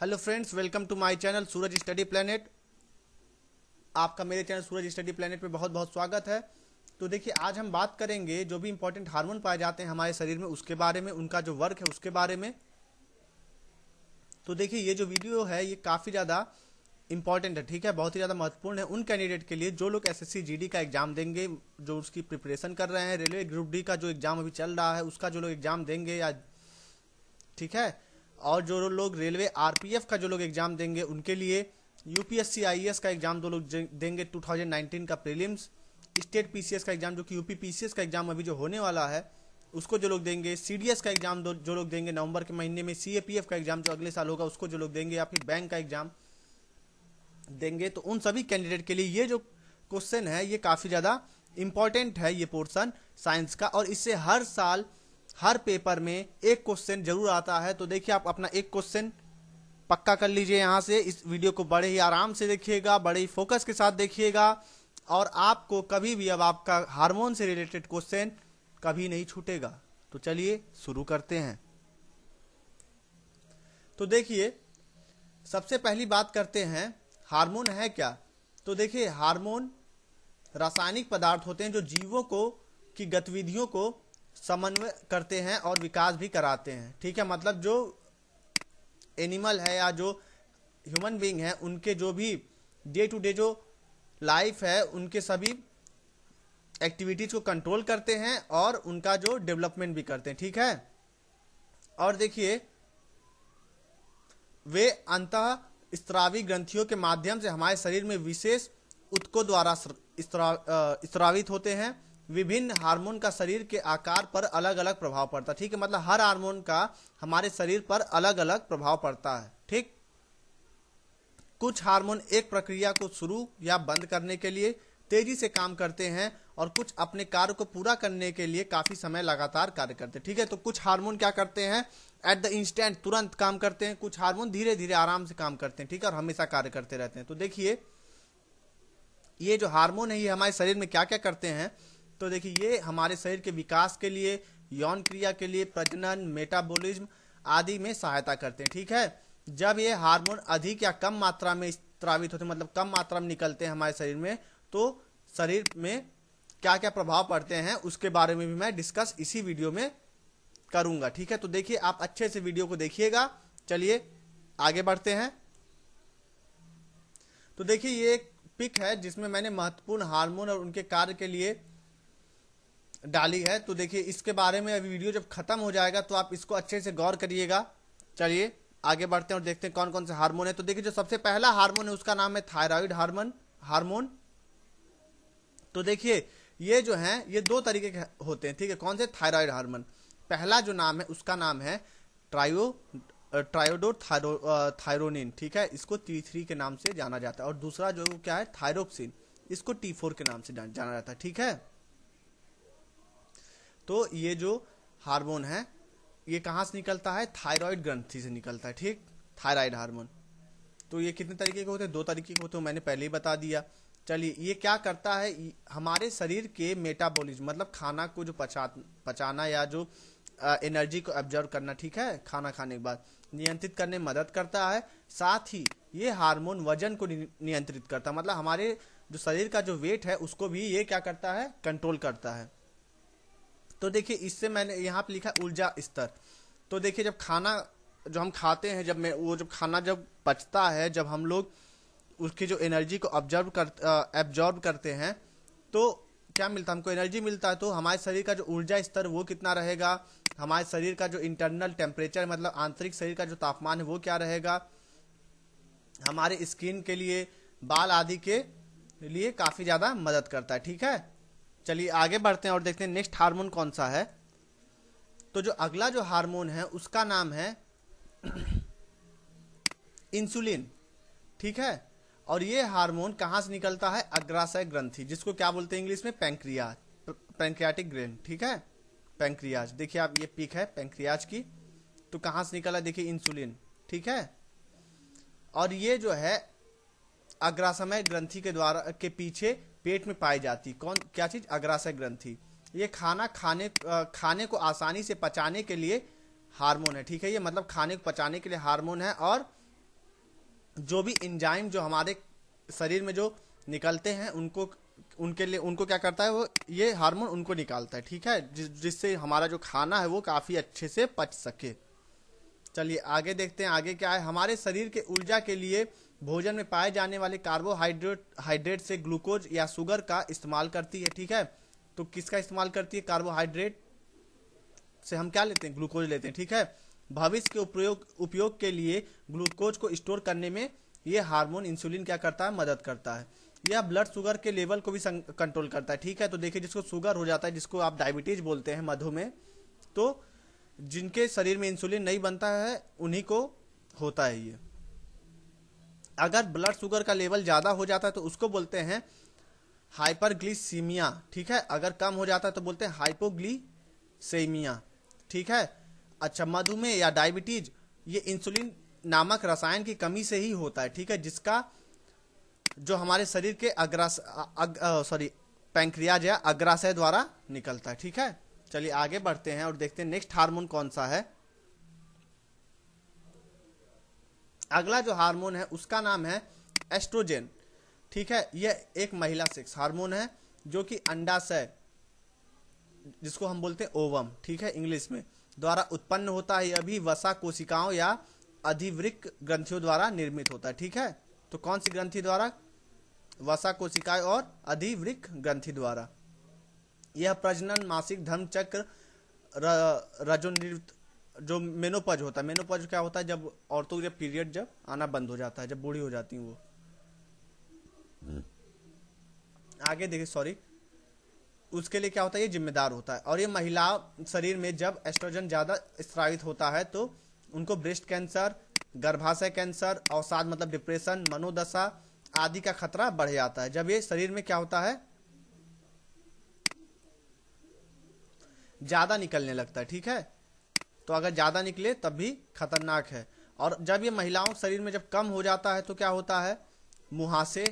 Hello friends, welcome to my channel Suraj study planet. आपका मेरे channel Suraj study planet में बहुत बहुत स्वागत है। तो देखिए, आज हम बात करेंगे जो भी इंपॉर्टेंट हार्मोन पाए जाते हैं हमारे शरीर में उसके बारे में, उनका जो वर्क है उसके बारे में। तो देखिए, ये जो वीडियो है ये काफ़ी ज़्यादा इंपॉर्टेंट है, ठीक है, बहुत ही ज़्यादा महत्वपूर्ण है उन कैंडिडेट के लिए जो लोग SSC GD का एग्जाम देंगे, जो उसकी प्रिपरेशन कर रहे हैं, रेलवे ग्रुप डी का जो एग्जाम अभी चल रहा है उसका जो लोग एग्जाम देंगे, या ठीक है, और जो लोग रेलवे RPF का जो लोग एग्जाम देंगे उनके लिए, UPSC IAS का एग्जाम दो लोग देंगे 2019 का प्रीलिम्स, स्टेट PCS का एग्जाम जो कि UPPCS का एग्जाम अभी जो होने वाला है उसको जो लोग देंगे, CDS का एग्जाम जो लोग देंगे नवंबर के महीने में, CAPF का एग्जाम जो अगले साल होगा उसको जो लोग देंगे, या फिर बैंक का एग्जाम देंगे। तो उन सभी कैंडिडेट के लिए ये जो क्वेश्चन है ये काफ़ी ज़्यादा इम्पॉर्टेंट है, ये पोर्सन साइंस का, और इससे हर साल हर पेपर में एक क्वेश्चन जरूर आता है। तो देखिए, आप अपना एक क्वेश्चन पक्का कर लीजिए यहाँ से। इस वीडियो को बड़े ही आराम से देखिएगा, बड़े ही फोकस के साथ देखिएगा, और आपको कभी भी अब आपका हार्मोन से रिलेटेड क्वेश्चन कभी नहीं छूटेगा। तो चलिए शुरू करते हैं। तो देखिए, सबसे पहली बात करते हैं हार्मोन है क्या। तो देखिए, हार्मोन रासायनिक पदार्थ होते हैं जो जीवों को की गतिविधियों को समन्वय करते हैं और विकास भी कराते हैं, ठीक है। मतलब जो एनिमल है या जो ह्यूमन बीइंग है उनके जो भी डे टू डे जो लाइफ है उनके सभी एक्टिविटीज को कंट्रोल करते हैं और उनका जो डेवलपमेंट भी करते हैं, ठीक है। और देखिए, वे अंतः स्त्रावी ग्रंथियों के माध्यम से हमारे शरीर में विशेष उत्कों द्वारा स्त्रावित होते हैं। विभिन्न हार्मोन का शरीर के आकार पर अलग अलग प्रभाव पड़ता है, ठीक है। मतलब हर हार्मोन का हमारे शरीर पर अलग अलग प्रभाव पड़ता है, ठीक। कुछ हार्मोन एक प्रक्रिया को शुरू या बंद करने के लिए तेजी से काम करते हैं और कुछ अपने कार्य को पूरा करने के लिए काफी समय लगातार कार्य करते हैं, ठीक है। तो कुछ हार्मोन क्या करते हैं, एट द इंस्टेंट तुरंत काम करते हैं, कुछ हार्मोन धीरे धीरे आराम से काम करते हैं, ठीक है, और हमेशा कार्य करते रहते हैं। तो देखिए, ये जो हार्मोन है ये हमारे शरीर में क्या क्या करते हैं। तो देखिए, ये हमारे शरीर के विकास के लिए, यौन क्रिया के लिए, प्रजनन, मेटाबॉलिज्म आदि में सहायता करते हैं, ठीक है। जब ये हार्मोन अधिक या कम मात्रा में स्रावित होते हैं, मतलब कम मात्रा में निकलते हैं हमारे शरीर में, तो शरीर में क्या क्या प्रभाव पड़ते हैं उसके बारे में भी मैं डिस्कस इसी वीडियो में करूंगा, ठीक है। तो देखिए, आप अच्छे से वीडियो को देखिएगा। चलिए आगे बढ़ते हैं। तो देखिए, ये एक पिक है जिसमें मैंने महत्वपूर्ण हार्मोन और उनके कार्य के लिए डाली है। तो देखिए, इसके बारे में अभी वीडियो जब खत्म हो जाएगा तो आप इसको अच्छे से गौर करिएगा। चलिए आगे बढ़ते हैं और देखते हैं कौन कौन से हार्मोन है। तो देखिए, जो सबसे पहला हार्मोन है उसका नाम है थायराइड हार्मोन। तो देखिए, ये जो है ये दो तरीके के होते हैं, ठीक है। कौन से? Thyroid hormone. पहला जो नाम है उसका नाम है ट्रायोडोथायरोनिन, ठीक है, इसको T3 के नाम से जाना जाता है। और दूसरा जो क्या है, थायरोक्सिन, इसको T4 के नाम से जाना जाता है, ठीक है। तो ये जो हार्मोन है ये कहाँ से निकलता है? थायराइड ग्रंथि से निकलता है, ठीक, थायराइड हार्मोन। तो ये कितने तरीके के होते हैं? दो तरीके के होते हैं, मैंने पहले ही बता दिया। चलिए, ये क्या करता है? हमारे शरीर के मेटाबॉलिज्म, मतलब खाना को जो पचाना या जो एनर्जी को एब्जॉर्व करना, ठीक है, खाना खाने के बाद नियंत्रित करने में मदद करता है। साथ ही ये हार्मोन वजन को नियंत्रित करता है, मतलब हमारे जो शरीर का जो वेट है उसको भी ये क्या करता है? कंट्रोल करता है। तो देखिए, इससे मैंने यहाँ पे लिखा ऊर्जा स्तर। तो देखिए, जब खाना जो हम खाते हैं, जब खाना जब पचता है, जब हम लोग उसकी जो एनर्जी को एब्जॉर्ब करते हैं तो क्या मिलता है हमको? एनर्जी मिलता है। तो हमारे शरीर का जो ऊर्जा स्तर वो कितना रहेगा, हमारे शरीर का जो इंटरनल टेम्परेचर, मतलब आंतरिक शरीर का जो तापमान है वो क्या रहेगा, हमारे स्किन के लिए, बाल आदि के लिए काफ़ी ज़्यादा मदद करता है, ठीक है। चलिए आगे बढ़ते हैं और देखते हैं नेक्स्ट हार्मोन कौन सा है। तो जो अगला जो हार्मोन है उसका नाम है इंसुलिन, ठीक है। और ये हार्मोन कहाँ से निकलता है? अग्राशय ग्रंथि, जिसको क्या बोलते हैं इंग्लिश में? पैंक्रियाटिक ग्रंथि, ठीक है, पैंक्रियाज। देखिए, आप ये पिक है पैंक्रियाज की। तो कहाँ से निकला? देखिए, इंसुलिन, ठीक है। और ये जो है अग्राशय ग्रंथि के द्वारा के पीछे पेट में पाई जाती कौन क्या चीज़? अग्राशय ग्रंथि। ये खाना खाने को आसानी से पचाने के लिए हार्मोन है, ठीक है। ये मतलब खाने को पचाने के लिए हार्मोन है और जो भी एंजाइम जो हमारे शरीर में जो निकलते हैं उनको उनके लिए उनको क्या करता है वो ये हार्मोन उनको निकालता है, ठीक है, जिससे हमारा जो खाना है वो काफ़ी अच्छे से पच सके। चलिए आगे देखते हैं आगे क्या है। हमारे शरीर के ऊर्जा के लिए भोजन में पाए जाने वाले कार्बोहाइड्रेट से ग्लूकोज या शुगर का इस्तेमाल करती है, ठीक है। तो किसका इस्तेमाल करती है? कार्बोहाइड्रेट से हम क्या लेते हैं? ग्लूकोज लेते हैं, ठीक है। भविष्य के उपयोग के लिए ग्लूकोज को स्टोर करने में ये हार्मोन इंसुलिन क्या करता है? मदद करता है। यह ब्लड शुगर के लेवल को भी कंट्रोल करता है, ठीक है। तो देखिए जिसको शुगर हो जाता है, जिसको आप डायबिटीज बोलते हैं मधुमेह, तो जिनके शरीर में इंसुलिन नहीं बनता है उन्हीं को होता है ये। अगर ब्लड शुगर का लेवल ज़्यादा हो जाता है तो उसको बोलते हैं हाइपरग्लिसीमिया, ठीक है। अगर कम हो जाता है तो बोलते हैं हाइपोग्लिसेमिया, ठीक है। अच्छा, मधुमेह या डायबिटीज ये इंसुलिन नामक रसायन की कमी से ही होता है, ठीक है, जिसका जो हमारे शरीर के पैंक्रियाज या अग्राशय द्वारा निकलता है, ठीक है। चलिए आगे बढ़ते हैं और देखते हैं नेक्स्ट हार्मोन कौन सा है। अगला जो हार्मोन है उसका नाम है एस्ट्रोजन, ठीक है। यह एक महिला सेक्स हार्मोन है जो कि अंडाशय, जिसको हम बोलते हैं ओवम, ठीक है, इंग्लिश में, द्वारा उत्पन्न होता है। यह भी वसा कोशिकाओं या अधिवृक्क ग्रंथियों द्वारा निर्मित होता है, ठीक है। तो कौन सी ग्रंथि द्वारा? वसा कोशिकाएं और अधिवृक्क ग्रंथि द्वारा। यह प्रजनन, मासिक धर्म चक्र, रजोनिवृत्त, जो मेनोपॉज होता है, मेनोपॉज क्या होता है? जब औरतों के पीरियड जब आना बंद हो जाता है, जब बूढ़ी हो जाती हैं वो। आगे देखिए, उसके लिए क्या होता है? ये जिम्मेदार होता है। और ये महिला शरीर में जब एस्ट्रोजन ज़्यादा स्रावित होता है तो उनको ब्रेस्ट कैंसर, गर्भाशय कैंसर, अवसाद मतलब डिप्रेशन, मनोदशा आदि का खतरा बढ़ जाता है। जब ये शरीर में क्या होता है? ज़्यादा निकलने लगता है, ठीक है। तो अगर ज़्यादा निकले तब भी खतरनाक है। और जब ये महिलाओं के शरीर में जब कम हो जाता है तो क्या होता है? मुहासे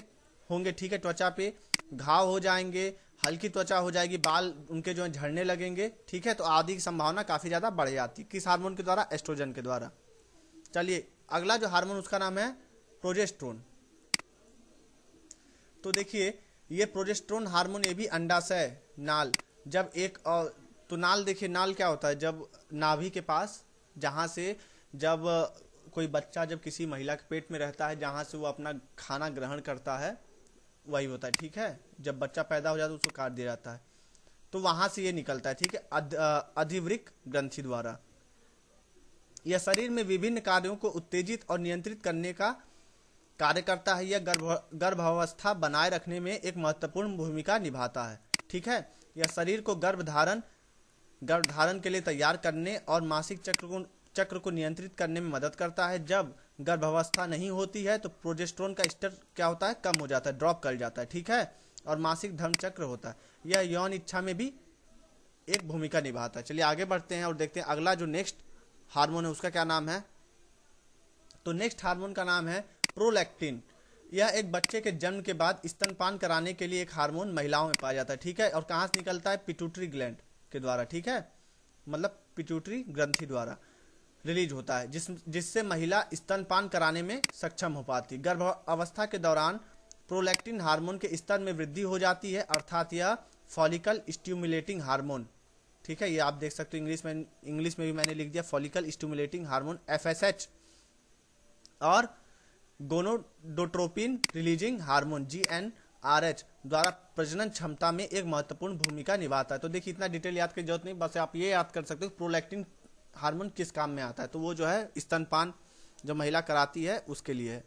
होंगे, ठीक है, त्वचा पे घाव हो जाएंगे, हल्की त्वचा हो जाएगी, बाल उनके जो है झड़ने लगेंगे, ठीक है। तो आदि की संभावना काफ़ी ज़्यादा बढ़ जाती है। किस हार्मोन के द्वारा? एस्ट्रोजन के द्वारा। चलिए अगला जो हार्मोन उसका नाम है प्रोजेस्ट्रोन। तो देखिए ये प्रोजेस्ट्रोन हार्मोन, ये भी अंडाशय नाल, जब एक तो नाल, देखिए नाल क्या होता है? जब नाभि के पास, जहाँ से जब कोई बच्चा जब किसी महिला के पेट में रहता है, जहाँ से वो अपना खाना ग्रहण करता है, वही होता है, ठीक है। जब बच्चा पैदा हो जाता है उसको काट दिया जाता है, तो वहाँ से ये निकलता है, ठीक है, अधिवृक्क ग्रंथि द्वारा। यह शरीर में विभिन्न कार्यों को उत्तेजित और नियंत्रित करने का कार्य करता है। यह गर्भावस्था बनाए रखने में एक महत्वपूर्ण भूमिका निभाता है, ठीक है। यह शरीर को गर्भधारण के लिए तैयार करने और मासिक चक्र को नियंत्रित करने में मदद करता है। जब गर्भावस्था नहीं होती है तो प्रोजेस्ट्रोन का स्तर क्या होता है? कम हो जाता है, ड्रॉप कर जाता है, ठीक है। और मासिक धर्म चक्र होता है, यह यौन इच्छा में भी एक भूमिका निभाता है। चलिए आगे बढ़ते हैं और देखते हैं अगला जो नेक्स्ट हार्मोन है उसका क्या नाम है। तो नेक्स्ट हार्मोन का नाम है प्रोलैक्टिन। यह एक बच्चे के जन्म के बाद स्तनपान कराने के लिए एक हार्मोन महिलाओं में पाया जाता है, ठीक है। और कहाँ से निकलता है? पिट्यूटरी ग्लैंड के द्वारा, ठीक है, मतलब पिट्यूटरी ग्रंथि द्वारा रिलीज होता है, जिससे महिला स्तनपान कराने में सक्षम हो पाती है। गर्भावस्था के दौरान प्रोलैक्टिन हार्मोन के स्तर में वृद्धि हो जाती है, अर्थात यह फॉलिकल स्टिमुलेटिंग हार्मोन, ठीक है। ये आप देख सकते हो इंग्लिश में भी मैंने लिख दिया फॉलिकल स्टिमुलेटिंग हार्मोन FSH और गोनोडोट्रोपिन रिलीजिंग हार्मोन GnRH द्वारा प्रजनन क्षमता में एक महत्वपूर्ण भूमिका निभाता है। तो देखिए इतना डिटेल याद की जरूरत नहीं, बस आप ये याद कर सकते हो प्रोलैक्टिन हार्मोन किस काम में आता है। तो वो जो है स्तनपान जो महिला कराती है उसके लिए है।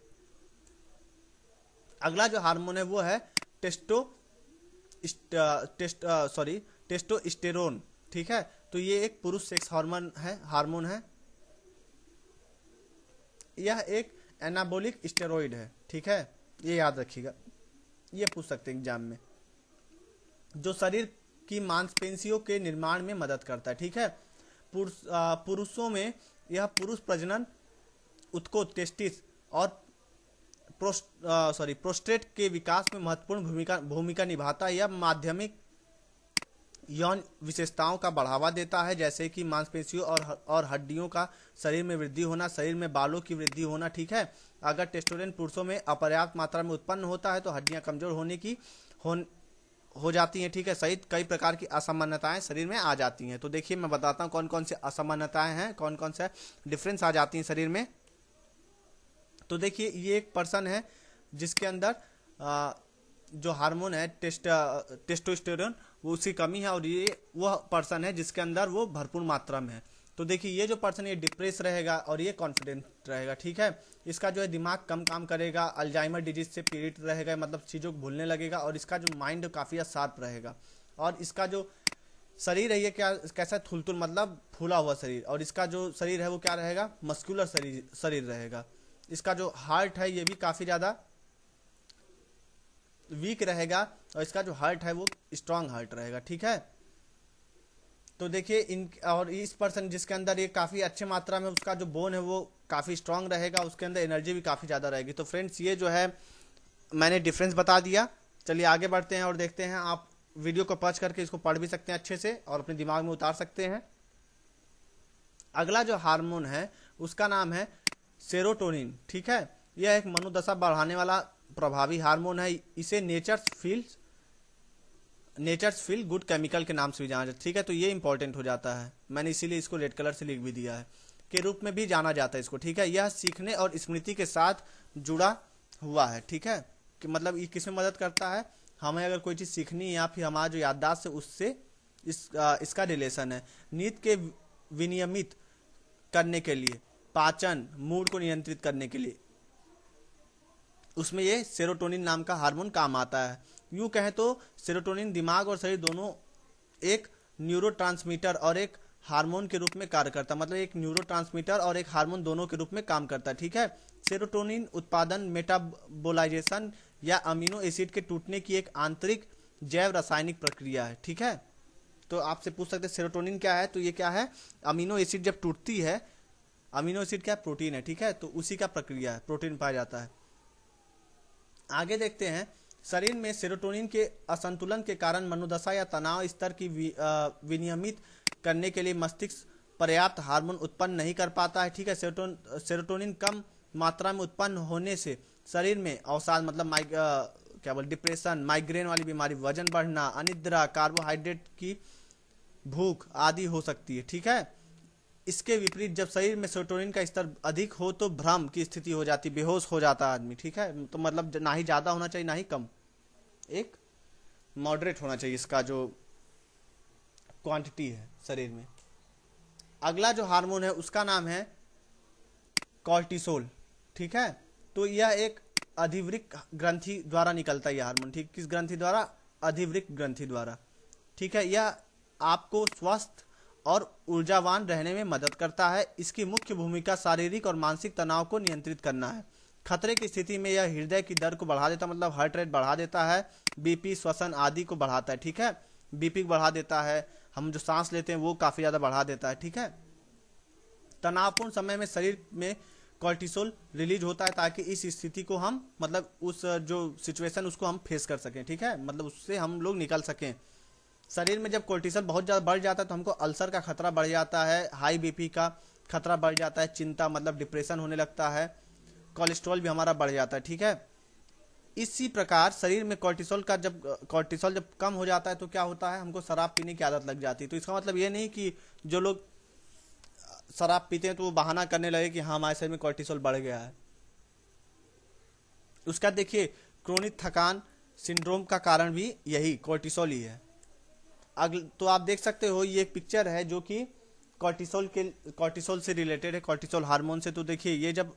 अगला जो हार्मोन है वो है टेस्टोस्टेरोन, ठीक है। तो ये एक पुरुष सेक्स हार्मोन है। यह एक एनाबोलिक स्टेरॉइड है, ठीक है, ये याद रखिएगा, ये पूछ सकते हैं एग्जाम में, जो शरीर की मांसपेशियों के निर्माण में मदद करता है, ठीक है। पुरुषों में यह पुरुष प्रजनन उत्को, टेस्टिस और प्रोस्टेट के विकास में महत्वपूर्ण भूमिका निभाता है। यह माध्यमिक यौन विशेषताओं का बढ़ावा देता है, जैसे कि मांसपेशियों और हड्डियों का शरीर में वृद्धि होना, शरीर में बालों की वृद्धि होना, ठीक है। अगर टेस्टोस्टेरोन पुरुषों में अपर्याप्त मात्रा में उत्पन्न होता है तो हड्डियां कमजोर होने की हो जाती हैं, ठीक है, सहित कई प्रकार की असमानताएं शरीर में आ जाती हैं। तो देखिए मैं बताता हूँ कौन कौन से असमानताएं हैं, कौन कौन से डिफरेंस आ जाती हैं शरीर में। तो देखिए ये एक पर्सन है जिसके अंदर जो हार्मोन है टेस्टोस्टेरोन वो उसकी कमी है, और ये वह पर्सन है जिसके अंदर वो भरपूर मात्रा में है। तो देखिए ये जो पर्सन ये डिप्रेस रहेगा और ये कॉन्फिडेंट रहेगा, ठीक है। इसका जो है दिमाग कम काम करेगा, अल्जाइमर डिजीज से पीड़ित रहेगा, मतलब चीज़ों को भूलने लगेगा, और इसका जो माइंड काफ़ी शार्प रहेगा, और इसका जो शरीर है ये क्या कैसा थुलथुल मतलब फूला हुआ शरीर, और इसका जो शरीर है वो क्या रहेगा मस्कुलर शरीर रहेगा। इसका जो हार्ट है ये भी काफ़ी ज़्यादा वीक रहेगा, और इसका जो हार्ट है वो स्ट्रांग हार्ट रहेगा, ठीक है। तो देखिए इन और इस पर्सन जिसके अंदर ये काफ़ी अच्छे मात्रा में उसका जो बोन है वो काफ़ी स्ट्रांग रहेगा, उसके अंदर एनर्जी भी काफ़ी ज़्यादा रहेगी। तो फ्रेंड्स ये जो है मैंने डिफरेंस बता दिया। चलिए आगे बढ़ते हैं और देखते हैं, आप वीडियो को पॉज करके इसको पढ़ भी सकते हैं अच्छे से और अपने दिमाग में उतार सकते हैं। अगला जो हार्मोन है उसका नाम है सेरोटोनिन, ठीक है। यह एक मनोदशा बढ़ाने वाला प्रभावी हार्मोन है, इसे नेचर्स फील गुड केमिकल के नाम से भी जाना जाता है, ठीक है। तो ये इंपॉर्टेंट हो जाता है, मैंने इसीलिए इसको रेड कलर से लिख भी दिया है, के रूप में भी जाना जाता है इसको, ठीक है। यह सीखने और स्मृति के साथ जुड़ा हुआ है, ठीक है, कि मतलब ये किसमें मदद करता है, हमें अगर कोई चीज़ सीखनी है या फिर हमारा जो याददाश्त है उससे इसका रिलेशन है। नींद के विनियमित करने के लिए, पाचन, मूड को नियंत्रित करने के लिए उसमें ये सेरोटोनिन नाम का हार्मोन काम आता है। यूं कहें तो सेरोटोनिन दिमाग और शरीर दोनों एक न्यूरोट्रांसमीटर और एक हार्मोन के रूप में कार्य करता है, मतलब एक न्यूरोट्रांसमीटर और एक हार्मोन दोनों के रूप में काम करता है, ठीक है। सेरोटोनिन उत्पादन मेटाबोलाइजेशन या अमीनो एसिड के टूटने की एक आंतरिक जैव रासायनिक प्रक्रिया है, ठीक है। तो आपसे पूछ सकते हैं सेरोटोनिन क्या है, तो ये क्या है अमीनो एसिड जब टूटती है, अमीनो एसिड क्या प्रोटीन है, ठीक है, तो उसी का प्रक्रिया है, प्रोटीन पाया जाता है। आगे देखते हैं, शरीर में सेरोटोनिन के असंतुलन के कारण मनोदशा या तनाव स्तर की विनियमित करने के लिए मस्तिष्क पर्याप्त हार्मोन उत्पन्न नहीं कर पाता है, ठीक है। सेरोटोनिन कम मात्रा में उत्पन्न होने से शरीर में अवसाद मतलब डिप्रेशन, माइग्रेन वाली बीमारी, वजन बढ़ना, अनिद्रा, कार्बोहाइड्रेट की भूख आदि हो सकती है, ठीक है। इसके विपरीत जब शरीर में सेरोटोनिन का स्तर अधिक हो तो भ्रम की स्थिति हो जाती, बेहोश हो जाता आदमी, ठीक है। तो मतलब ना ही ज़्यादा होना चाहिए ना ही कम, एक मॉडरेट होना चाहिए इसका जो क्वांटिटी है शरीर में। अगला जो हार्मोन है उसका नाम है कॉर्टिसोल, ठीक है। तो यह एक अधिवृक्क ग्रंथि द्वारा निकलता है यह हार्मोन, ठीक, किस ग्रंथि द्वारा, अधिवृक्क ग्रंथि द्वारा, ठीक है। यह आपको स्वस्थ और ऊर्जावान रहने में मदद करता है। इसकी मुख्य भूमिका शारीरिक और मानसिक तनाव को नियंत्रित करना है। खतरे की स्थिति में यह हृदय की दर को बढ़ा देता है, मतलब हार्ट रेट बढ़ा देता है, बीपी, श्वसन आदि को बढ़ाता है, ठीक है। बीपी को बढ़ा देता है, हम जो सांस लेते हैं वो काफ़ी ज़्यादा बढ़ा देता है, ठीक है। तनावपूर्ण समय में शरीर में कॉर्टिसोल रिलीज होता है ताकि इस स्थिति को हम मतलब उस जो सिचुएशन उसको हम फेस कर सकें, ठीक है, मतलब उससे हम लोग निकल सकें। शरीर में जब कोर्टिसोल बहुत ज़्यादा बढ़ जाता है तो हमको अल्सर का खतरा बढ़ जाता है, हाई बीपी का खतरा बढ़ जाता है, चिंता मतलब डिप्रेशन होने लगता है, कोलेस्ट्रॉल भी हमारा बढ़ जाता है, ठीक है। इसी प्रकार शरीर में कोर्टिसोल जब कम हो जाता है तो क्या होता है, हमको शराब पीने की आदत लग जाती है। तो इसका मतलब ये नहीं कि जो लोग शराब पीते हैं तो वो बहाना करने लगे कि हाँ हमारे शरीर में कोर्टिसोल बढ़ गया है। उसका देखिए क्रोनिक थकान सिंड्रोम का कारण भी यही कोर्टिसोल ही है। तो आप देख सकते हो ये एक पिक्चर है जो कि कॉर्टिसोल से रिलेटेड है, कॉर्टिसोल हार्मोन से। तो देखिए ये जब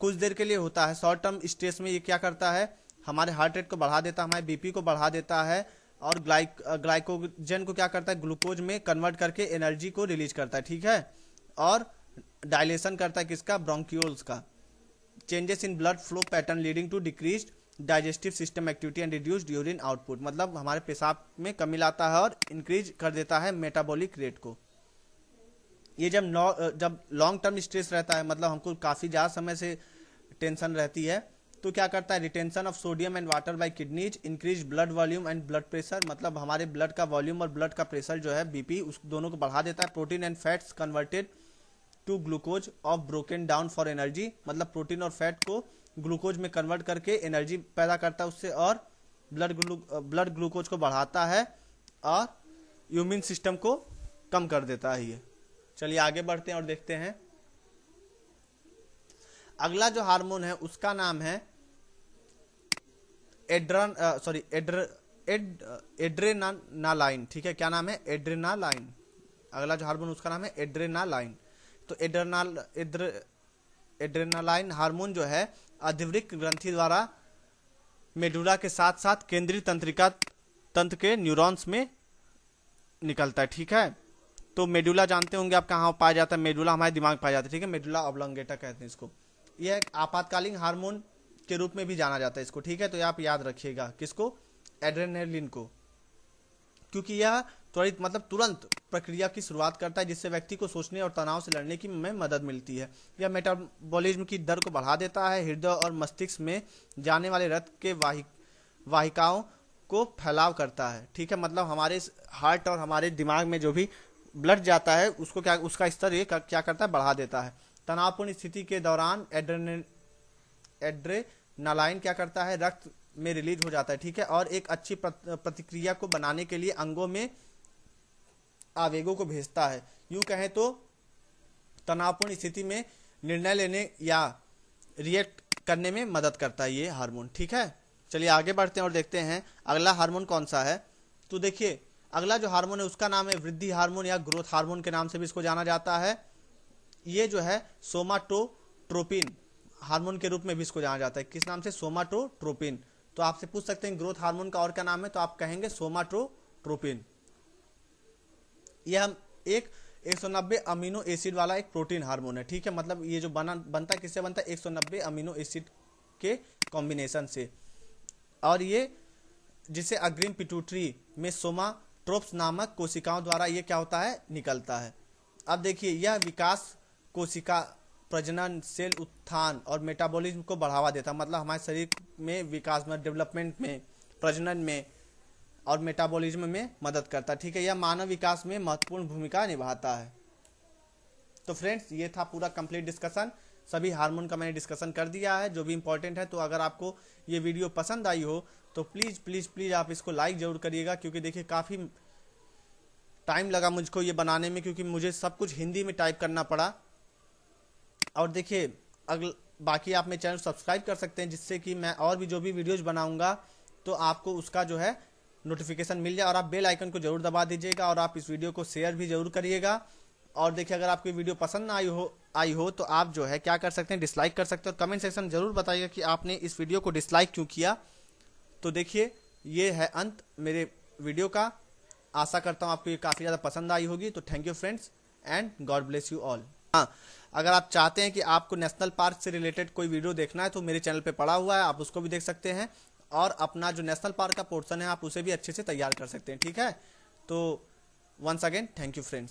कुछ देर के लिए होता है शॉर्ट टर्म स्ट्रेस में, ये क्या करता है हमारे हार्ट रेट को बढ़ा देता है, हमारे बीपी को बढ़ा देता है, और ग्लाइकोजन को क्या करता है ग्लूकोज में कन्वर्ट करके एनर्जी को रिलीज करता है, ठीक है। और डायलेशन करता है किसका, ब्रोंकियोल्स का। Changes in blood flow pattern leading to decrease digestive system activity and reduced urine output, मतलब हमारे पेशाब में कमी लाता है और इंक्रीज कर देता है मेटाबॉलिक रेट को। ये जब लॉन्ग टर्म स्ट्रेस रहता है, मतलब हमको काफ़ी ज़्यादा समय से टेंशन रहती है तो क्या करता है, retention of sodium and water by kidneys, increase blood volume and blood pressure, मतलब हमारे ब्लड का वॉल्यूम और ब्लड का प्रेशर जो है बीपी उस दोनों को बढ़ा देता है। Protein and fats converted to glucose of broken down for energy, मतलब प्रोटीन और फैट को ग्लूकोज में कन्वर्ट करके एनर्जी पैदा करता है उससे, और ब्लड ग्लूकोज को बढ़ाता है और इम्यून सिस्टम को कम कर देता है ये। चलिए आगे बढ़ते हैं और देखते हैं अगला जो हार्मोन है उसका नाम है एड्रेनालाइन। ठीक है, क्या नाम है? एड्रेनालाइन। अगला जो हार्मोन उसका नाम है एड्रेनालाइन। तो एड्रेनालाइन हार्मोन जो है अधिवृक्क ग्रंथि द्वारा मेडुला के साथ साथ केंद्रीय तंत्रिका तंत्र के न्यूरॉन्स में निकलता है। ठीक है, तो मेडुला जानते होंगे आप कहाँ पाया जाता है, मेडुला हमारे दिमाग पाया जाता है। ठीक है, मेडुला ऑब्लोंगेटा कहते हैं इसको। यह एक आपातकालीन हार्मोन के रूप में भी जाना जाता है इसको। ठीक है, तो आप याद रखिएगा किसको, एड्रेनालिन को, क्योंकि यह त्वरित मतलब तुरंत प्रक्रिया की शुरुआत करता है जिससे व्यक्ति को सोचने और तनाव से लड़ने की में मदद मिलती है। यह मेटाबॉलिज्म की दर को बढ़ा देता है, हृदय और मस्तिष्क में जाने वाले रक्त के वाहिकाओं को फैलाव करता है। ठीक है, मतलब हमारे हार्ट और हमारे दिमाग में जो भी ब्लड जाता है उसको क्या, उसका स्तर ये क्या करता है, बढ़ा देता है। तनावपूर्ण स्थिति के दौरान एड्रेनालाइन क्या करता है, रक्त में रिलीज हो जाता है। ठीक है, और एक अच्छी प्रतिक्रिया को बनाने के लिए अंगों में आवेगों को भेजता है। यूं कहें तो तनावपूर्ण स्थिति में निर्णय लेने या रिएक्ट करने में मदद करता है ये हार्मोन। ठीक है, चलिए आगे बढ़ते हैं और देखते हैं अगला हार्मोन कौन सा है। तो देखिए अगला जो हार्मोन है उसका नाम है वृद्धि हार्मोन या ग्रोथ हार्मोन के नाम से भी इसको जाना जाता है। ये जो है सोमाटोट्रोपिन हार्मोन के रूप में भी इसको जाना जाता है। किस नाम से? सोमाटोट्रोपिन। तो आपसे पूछ सकते हैं ग्रोथ हार्मोन का और क्या नाम है, तो आप कहेंगे सोमाटोट्रोपिन। यह एक 190 अमीनो एसिड वाला एक प्रोटीन हार्मोन है। ठीक है, मतलब ये जो बनता है किससे बनता है, 190 अमीनो एसिड के कॉम्बिनेशन से, और ये जिसे अग्रिम पिट्यूटरी में सोमाट्रोप्स नामक कोशिकाओं द्वारा ये क्या होता है, निकलता है। अब देखिए यह विकास, कोशिका प्रजनन, सेल उत्थान और मेटाबॉलिज्म को बढ़ावा देता है। मतलब हमारे शरीर में विकास में, डेवलपमेंट में, प्रजनन में और मेटाबॉलिज्म में मदद करता है। ठीक है, यह मानव विकास में महत्वपूर्ण भूमिका निभाता है। तो फ्रेंड्स ये था पूरा कंप्लीट डिस्कशन, सभी हार्मोन का मैंने डिस्कशन कर दिया है जो भी इंपॉर्टेंट है। तो अगर आपको ये वीडियो पसंद आई हो तो प्लीज़ प्लीज़ प्लीज़ आप इसको लाइक ज़रूर करिएगा, क्योंकि देखिए काफ़ी टाइम लगा मुझको ये बनाने में, क्योंकि मुझे सब कुछ हिंदी में टाइप करना पड़ा। और देखिए बाकी आप मेरे चैनल सब्सक्राइब कर सकते हैं, जिससे कि मैं और भी जो भी वीडियोज बनाऊँगा तो आपको उसका जो है नोटिफिकेशन मिल जाए। और आप बेल आइकन को जरूर दबा दीजिएगा, और आप इस वीडियो को शेयर भी जरूर करिएगा। और देखिए अगर आपको वीडियो पसंद ना आई हो तो आप जो है क्या कर सकते हैं, डिसलाइक कर सकते हैं। और कमेंट सेक्शन में जरूर बताइएगा कि आपने इस वीडियो को डिसलाइक क्यों किया। तो देखिए ये है अंत मेरे वीडियो का, आशा करता हूँ आपको ये काफ़ी ज़्यादा पसंद आई होगी। तो thank you friends and God bless you all. हाँ, अगर आप चाहते हैं कि आपको नेशनल पार्क से रिलेटेड कोई वीडियो देखना है तो मेरे चैनल पर पड़ा हुआ है, आप उसको भी देख सकते हैं। और अपना जो नेशनल पार्क का पोर्शन है आप उसे भी अच्छे से तैयार कर सकते हैं। ठीक है, तो once again thank you friends.